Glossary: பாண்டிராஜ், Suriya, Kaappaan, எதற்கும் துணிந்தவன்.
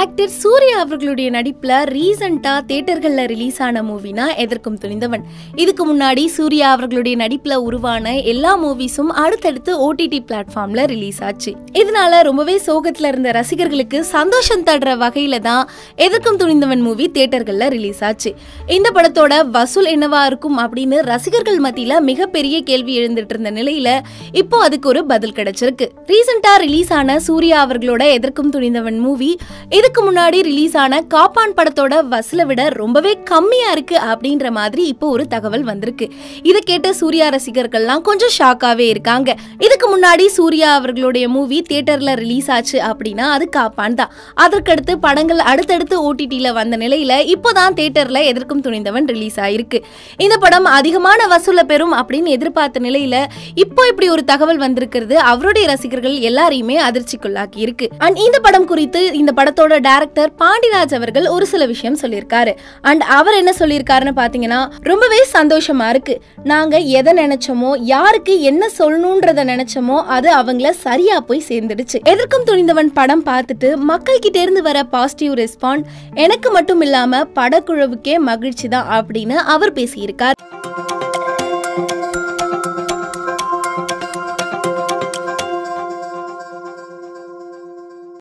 Actor Surya அவர்களுடைய நடிப்புல ரீசெண்டா தியேட்டர்கள்ல ரிலீஸ் ஆன மூவினா எதற்கும் துணிந்தவன். இதுக்கு முன்னாடி சூர்யா அவர்களுடைய நடிப்புல உருவான எல்லா மூவிஸும் அடுத்தடுத்து ஓடிடி பிளாட்ஃபார்ம்ல ரிலீஸ் ஆச்சு. இதனால ரொம்பவே சோகத்துல இருந்த ரசிகர்களுக்கு சந்தோஷம் தடுற வகையில தான் எதற்கும் துணிந்தவன் மூவி தியேட்டர்கள்ல ரிலீஸ் ஆச்சு. இந்த படத்தோட வசூல் என்னவா இருக்கும் அப்படின்னு ரசிகர்கள் மத்தியில மிகப்பெரிய கேள்வி எழுந்துட்டு இருந்த நிலையில இப்போ அதுக்கு ஒரு பதில் கிடைச்சிருக்கு. ரீசெண்டா ரிலீஸ் ஆன சூர்யா அவர்களோட எதற்கும் துணிந்தவன் மூவி இதுக்கு முன்னாடி ரிலீஸ் ஆன காப்பான் படத்தோட வசூலை விட ரொம்பவே கம்மியா இருக்கு அப்படின்ற மாதிரி இப்போ ஒரு தகவல் வந்திருக்கு. இதை கேட்ட சூர்யா ரசிகர்கள்லாம் கொஞ்சம் ஷாக்காவே இருக்காங்க. இதுக்கு முன்னாடி சூர்யா அவர்களுடைய மூவி தியேட்டர்ல ரிலீஸ் ஆச்சு அப்படின்னா அது காப்பான் தான். அதற்கடுத்து படங்கள் அடுத்தடுத்து ஓடிடியில வந்த நிலையில இப்போதான் தியேட்டர்ல எதற்கும் துணிந்தவன் ரிலீஸ் ஆயிருக்கு. இந்த படம் அதிகமான வசூலை பெறும் அப்படின்னு எதிர்பார்த்த நிலையில இப்போ இப்படி ஒரு தகவல் வந்திருக்கிறது அவருடைய ரசிகர்கள் எல்லாரையுமே அதிர்ச்சிக்குள்ளாக்கி இருக்கு. அண்ட் இந்த படம் குறித்து இந்த படத்தோட டைரக்டர் பாண்டிராஜ் அவர்கள் ஒரு சில விஷயம் சொல்லியிருக்காரு. அண்ட் அவர் என்ன சொல்லியிருக்காருன்னு பாத்தீங்கன்னா, ரொம்பவே சந்தோஷமா இருக்கு. நாங்க எதை நினைச்சோமோ, யாருக்கு என்ன சொல்லணும்ன்றத நினைச்சோமோ, அது அவங்கள சரியா போய் சேர்ந்துடுச்சு. எதற்கும் துணிந்தவன் படம் பார்த்துட்டு மக்கள் கிட்ட இருந்து வர பாசிட்டிவ் ரெஸ்பான்ஸ் எனக்கு மட்டும் இல்லாம படக்குழுவுக்கே மகிழ்ச்சி தான் அப்படின்னு அவர் பேசியிருக்காரு.